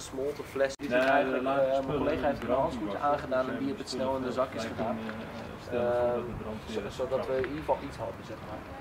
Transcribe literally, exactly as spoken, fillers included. gesmolten fles is het eigenlijk. Nee, uh, mijn collega heeft er een handschoentje aangedaan en die heeft het snel in de zakjes gedaan. Uh, zodat we in ieder geval iets hadden, zeg maar.